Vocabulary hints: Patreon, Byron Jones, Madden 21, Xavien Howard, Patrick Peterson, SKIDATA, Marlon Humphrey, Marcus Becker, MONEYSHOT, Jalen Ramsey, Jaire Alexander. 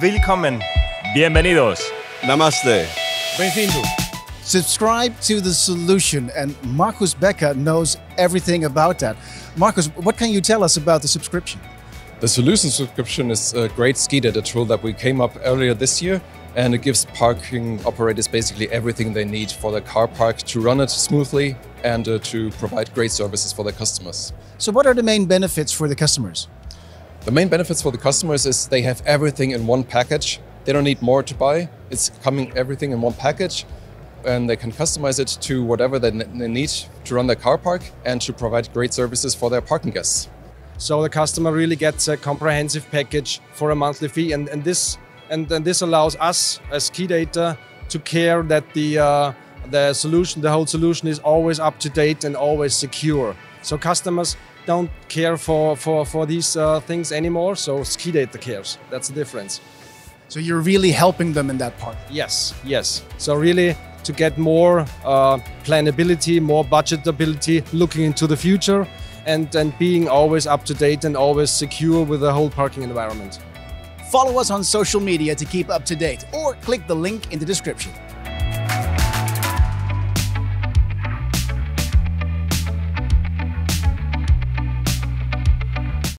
Willkommen. Bienvenidos. Namaste. Bem-vindo. Subscribe to The Solution, and Marcus Becker knows everything about that. Marcus, what can you tell us about the subscription? The Solution subscription is a great SKIDATA tool that we came up earlier this year, and it gives parking operators basically everything they need for their car park to run it smoothly and to provide great services for their customers. So what are the main benefits for the customers? The main benefits for the customers is they have everything in one package. They don't need more to buy. It's coming everything in one package, and they can customize it to whatever they need to run their car park and to provide great services for their parking guests. So the customer really gets a comprehensive package for a monthly fee, and this allows us as SKIDATA to care that the whole solution is always up to date and always secure. So customers don't care for these things anymore. So SKIDATA cares. That's the difference. So you're really helping them in that part. Yes, yes. So really to get more planability, more budgetability, looking into the future. And being always up to date and always secure with the whole parking environment. Follow us on social media to keep up to date, or click the link in the description.